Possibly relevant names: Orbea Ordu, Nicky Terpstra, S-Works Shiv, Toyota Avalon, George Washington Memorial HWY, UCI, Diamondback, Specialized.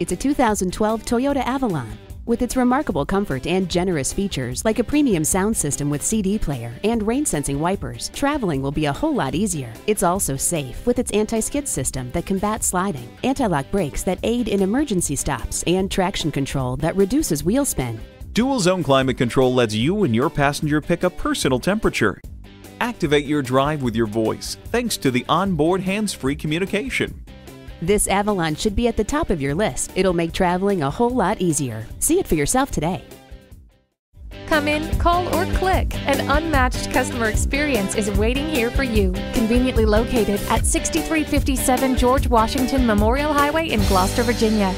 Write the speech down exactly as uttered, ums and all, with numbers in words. It's a two thousand twelve Toyota Avalon. With its remarkable comfort and generous features, like a premium sound system with C D player and rain-sensing wipers, traveling will be a whole lot easier. It's also safe with its anti-skid system that combats sliding, anti-lock brakes that aid in emergency stops, and traction control that reduces wheel spin. Dual Zone Climate Control lets you and your passenger pick a personal temperature. Activate your drive with your voice, thanks to the onboard hands-free communication. This Avalon should be at the top of your list. It'll make traveling a whole lot easier. See it for yourself today. Come in, call, or click. An unmatched customer experience is waiting here for you. Conveniently located at sixty-three fifty-seven George Washington Memorial Highway in Gloucester, Virginia.